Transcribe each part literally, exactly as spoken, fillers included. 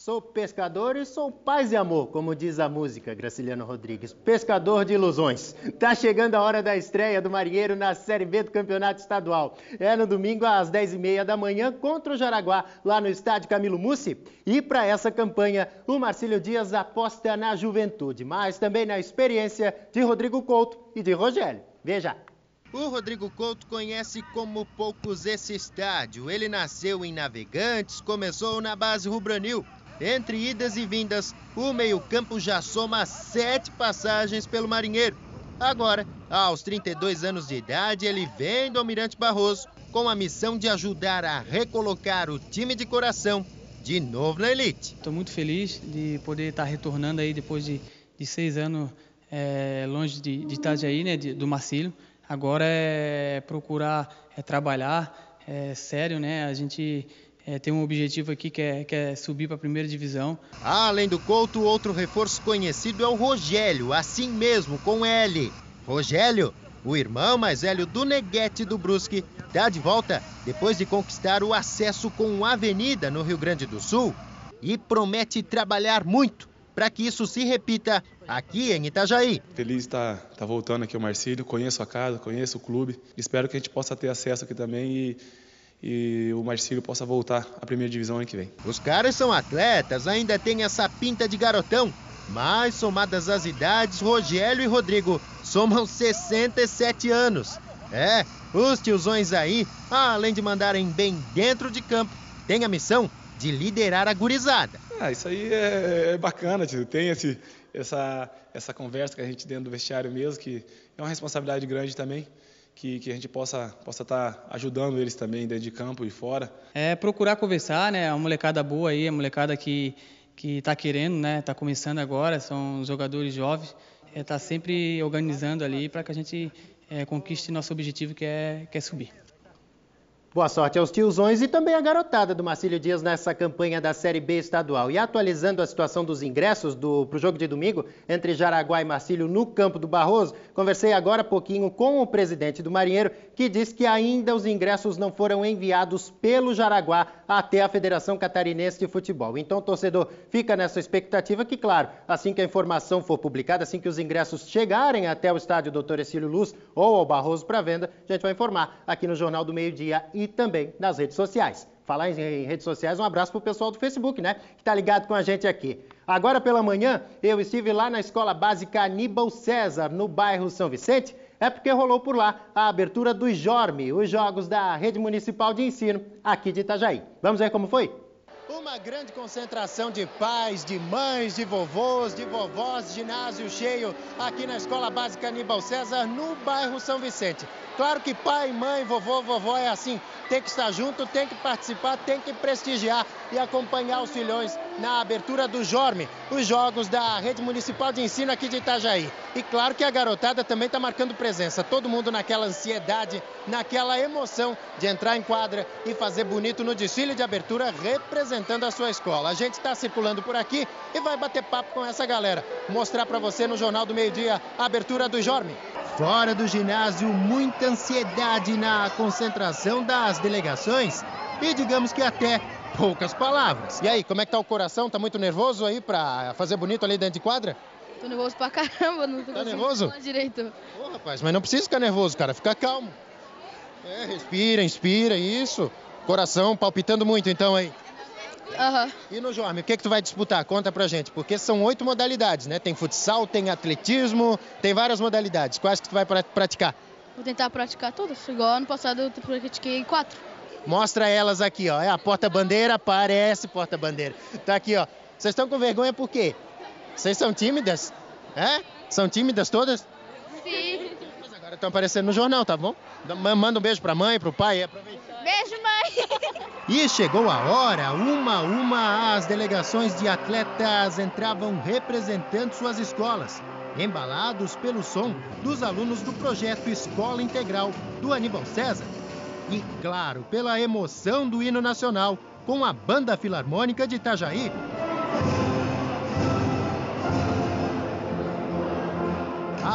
Sou pescador e sou paz e amor, como diz a música, Graciliano Rodrigues. Pescador de ilusões. Tá chegando a hora da estreia do Marinheiro na Série B do Campeonato Estadual. É no domingo às dez e trinta da manhã contra o Jaraguá, lá no estádio Camilo Mussi. E para essa campanha, o Marcílio Dias aposta na juventude, mas também na experiência de Rodrigo Couto e de Rogério. Veja. O Rodrigo Couto conhece como poucos esse estádio. Ele nasceu em Navegantes, começou na base Rubranil. Entre idas e vindas, o meio-campo já soma sete passagens pelo Marinheiro. Agora, aos trinta e dois anos de idade, ele vem do Almirante Barroso com a missão de ajudar a recolocar o time de coração de novo na elite. Estou muito feliz de poder estar retornando aí depois de, de seis anos é, longe de, de Itajaí, né, de, do Marcílio. Agora é procurar é trabalhar, é sério, né? A gente... É, tem um objetivo aqui que é, que é subir para a primeira divisão. Além do Couto, outro reforço conhecido é o Rogério, assim mesmo, com L. Rogério, o irmão mais velho do Neguete do Brusque, está de volta depois de conquistar o acesso com a Avenida no Rio Grande do Sul e promete trabalhar muito para que isso se repita aqui em Itajaí. Feliz tá, tá voltando aqui o Marcílio, conheço a casa, conheço o clube. Espero que a gente possa ter acesso aqui também e... e o Marcílio possa voltar à primeira divisão ano que vem. Os caras são atletas, ainda tem essa pinta de garotão, mas somadas as idades, Rogério e Rodrigo somam sessenta e sete anos. É, os tiozões aí, além de mandarem bem dentro de campo, têm a missão de liderar a gurizada. Ah, isso aí é, é bacana, tio. Tem esse, essa, essa conversa que a gente dentro do vestiário mesmo, que é uma responsabilidade grande também. Que, que a gente possa possa estar ajudando eles também dentro de campo e fora. É procurar conversar, né? A molecada boa aí, a molecada que que tá querendo, né? Tá começando agora, são jogadores jovens. É, tá sempre organizando ali para que a gente é, conquiste nosso objetivo, que é que é subir. Boa sorte aos tiozões e também à garotada do Marcílio Dias nessa campanha da Série B estadual. E atualizando a situação dos ingressos do, pro jogo de domingo entre Jaraguá e Marcílio no campo do Barroso, conversei agora há pouquinho com o presidente do Marinheiro, que diz que ainda os ingressos não foram enviados pelo Jaraguá até a Federação Catarinense de Futebol. Então o torcedor fica nessa expectativa que, claro, assim que a informação for publicada, assim que os ingressos chegarem até o estádio doutor Ercílio Luz ou ao Barroso para venda, a gente vai informar aqui no Jornal do Meio-Dia e também nas redes sociais. Falar em redes sociais, um abraço para o pessoal do Facebook, né? Que tá ligado com a gente aqui. Agora pela manhã, eu estive lá na Escola Básica Aníbal César, no bairro São Vicente, é porque rolou por lá a abertura do JORME, os Jogos da Rede Municipal de Ensino, aqui de Itajaí. Vamos ver como foi? Uma grande concentração de pais, de mães, de vovôs, de vovós, ginásio cheio aqui na Escola Básica Aníbal César, no bairro São Vicente. Claro que pai, mãe, vovô, vovó é assim, tem que estar junto, tem que participar, tem que prestigiar e acompanhar os filhões na abertura do JORME, os Jogos da Rede Municipal de Ensino aqui de Itajaí. E claro que a garotada também está marcando presença, todo mundo naquela ansiedade, naquela emoção de entrar em quadra e fazer bonito no desfile de abertura representando a sua escola. A gente está circulando por aqui e vai bater papo com essa galera, mostrar para você no Jornal do Meio-Dia a abertura do JORME. Fora do ginásio, muita ansiedade na concentração das delegações e digamos que até poucas palavras. E aí, como é que tá o coração? Tá muito nervoso aí para fazer bonito ali dentro de quadra? Tô nervoso pra caramba, não tô tá nervoso? Falar direito. Ô, rapaz, mas não precisa ficar nervoso, cara, fica calmo. É, respira, inspira, isso. Coração palpitando muito então aí. Uhum. E no JORME, o que, que tu vai disputar? Conta pra gente, porque são oito modalidades, né? Tem futsal, tem atletismo, tem várias modalidades. Quais que tu vai pra praticar? Vou tentar praticar todas, igual ano passado eu pratiquei quatro. Mostra elas aqui, ó. É a porta-bandeira, parece porta-bandeira. Tá aqui, ó. Vocês estão com vergonha por quê? Vocês são tímidas? É? São tímidas todas? Sim. Mas agora estão aparecendo no jornal, tá bom? Manda um beijo pra mãe, pro pai. É, aproveita. Beijo, mãe! E chegou a hora, uma a uma, as delegações de atletas entravam representando suas escolas, embalados pelo som dos alunos do projeto Escola Integral do Aníbal César. E, claro, pela emoção do hino nacional com a Banda Filarmônica de Itajaí.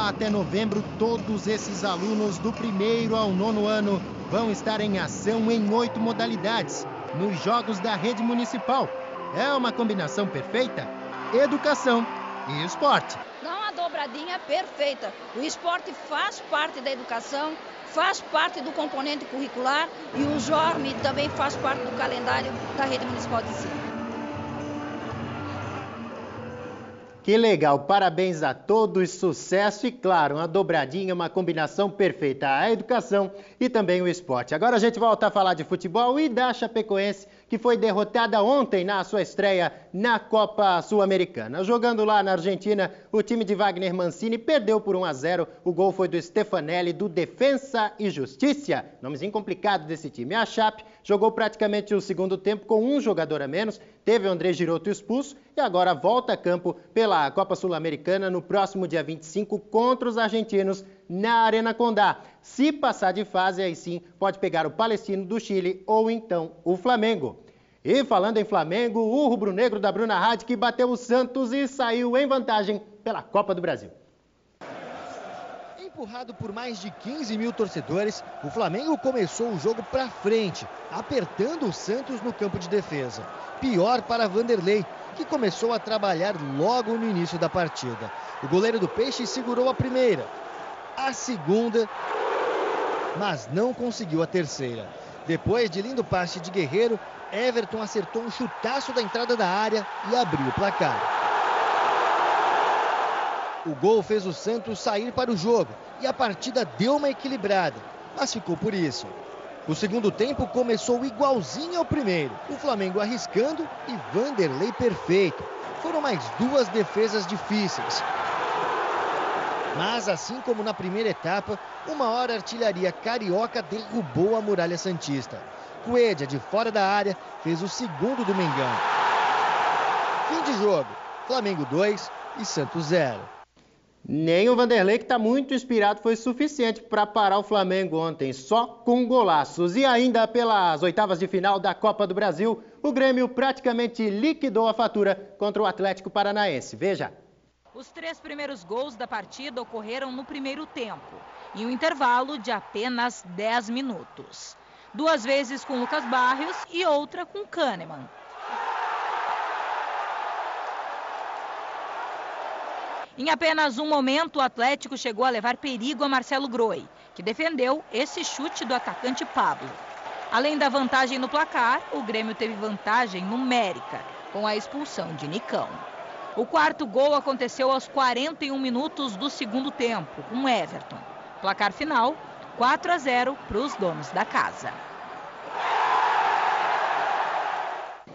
Até novembro, todos esses alunos do primeiro ao nono ano vão estar em ação em oito modalidades, nos Jogos da Rede Municipal. É uma combinação perfeita, educação e esporte. Dá uma dobradinha perfeita. O esporte faz parte da educação, faz parte do componente curricular e o JORME também faz parte do calendário da rede municipal de ensino. Que legal, parabéns a todos, sucesso e claro, uma dobradinha, uma combinação perfeita, a educação e também o esporte. Agora a gente volta a falar de futebol e da Chapecoense, que foi derrotada ontem na sua estreia na Copa Sul-Americana. Jogando lá na Argentina, o time de Wagner Mancini perdeu por um a zero, o gol foi do Stefanelli, do Defensa y Justiça, nomezinho complicado desse time. A Chape jogou praticamente o segundo tempo com um jogador a menos, teve o André Girotto expulso e agora volta a campo pela Copa Sul-Americana no próximo dia vinte e cinco contra os argentinos na Arena Condá. Se passar de fase, aí sim pode pegar o Palestino do Chile ou então o Flamengo. E falando em Flamengo, o rubro-negro da Bruna Hadd que bateu o Santos e saiu em vantagem pela Copa do Brasil. Empurrado por mais de quinze mil torcedores, o Flamengo começou o jogo para frente, apertando o Santos no campo de defesa. Pior para Vanderlei, que começou a trabalhar logo no início da partida. O goleiro do Peixe segurou a primeira, a segunda, mas não conseguiu a terceira. Depois de lindo passe de Guerreiro, Everton acertou um chutaço da entrada da área e abriu o placar. O gol fez o Santos sair para o jogo e a partida deu uma equilibrada, mas ficou por isso. O segundo tempo começou igualzinho ao primeiro, o Flamengo arriscando e Vanderlei perfeito. Foram mais duas defesas difíceis. Mas assim como na primeira etapa, uma hora a artilharia carioca derrubou a muralha santista. Coedja, de fora da área, fez o segundo do Mengão. Fim de jogo, Flamengo dois e Santos zero. Nem o Vanderlei, que está muito inspirado, foi suficiente para parar o Flamengo ontem, só com golaços. E ainda pelas oitavas de final da Copa do Brasil, o Grêmio praticamente liquidou a fatura contra o Atlético Paranaense. Veja. Os três primeiros gols da partida ocorreram no primeiro tempo, em um intervalo de apenas dez minutos. Duas vezes com Lucas Barrios e outra com Kahneman. Em apenas um momento, o Atlético chegou a levar perigo a Marcelo Grohe, que defendeu esse chute do atacante Pablo. Além da vantagem no placar, o Grêmio teve vantagem numérica, com a expulsão de Nicão. O quarto gol aconteceu aos quarenta e um minutos do segundo tempo, com Everton. Placar final, quatro a zero para os donos da casa.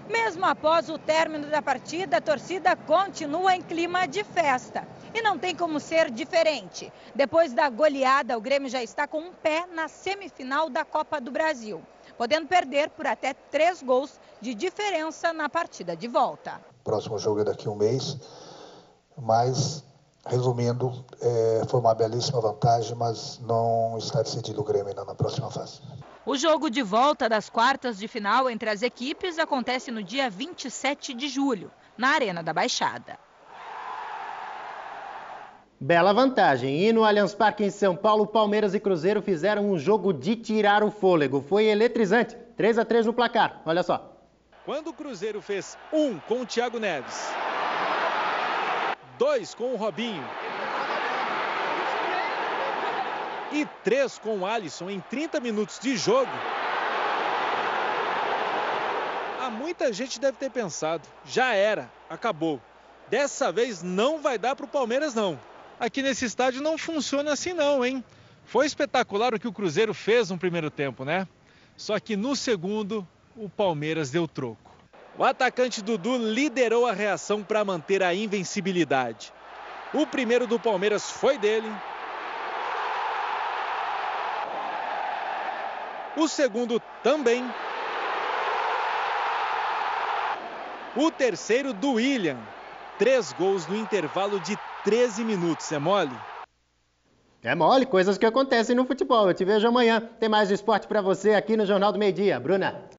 Mesmo após o término da partida, a torcida continua em clima de festa. E não tem como ser diferente. Depois da goleada, o Grêmio já está com um pé na semifinal da Copa do Brasil, podendo perder por até três gols de diferença na partida de volta. O próximo jogo é daqui a um mês, mas, resumindo, é, foi uma belíssima vantagem, mas não está decidido o Grêmio ainda na próxima fase. O jogo de volta das quartas de final entre as equipes acontece no dia vinte e sete de julho, na Arena da Baixada. Bela vantagem. E no Allianz Parque em São Paulo, Palmeiras e Cruzeiro fizeram um jogo de tirar o fôlego. Foi eletrizante, três a três no placar. Olha só. Quando o Cruzeiro fez um com o Thiago Neves, dois com o Robinho e três com o Alisson em trinta minutos de jogo, há muita gente deve ter pensado, já era, acabou. Dessa vez não vai dar para o Palmeiras não. Aqui nesse estádio não funciona assim não, hein? Foi espetacular o que o Cruzeiro fez no primeiro tempo, né? Só que no segundo o Palmeiras deu troco. O atacante Dudu liderou a reação para manter a invencibilidade. O primeiro do Palmeiras foi dele. O segundo também. O terceiro do William. Três gols no intervalo de treze minutos. É mole? É mole, coisas que acontecem no futebol. Eu te vejo amanhã. Tem mais esporte para você aqui no Jornal do Meio-Dia. Bruna.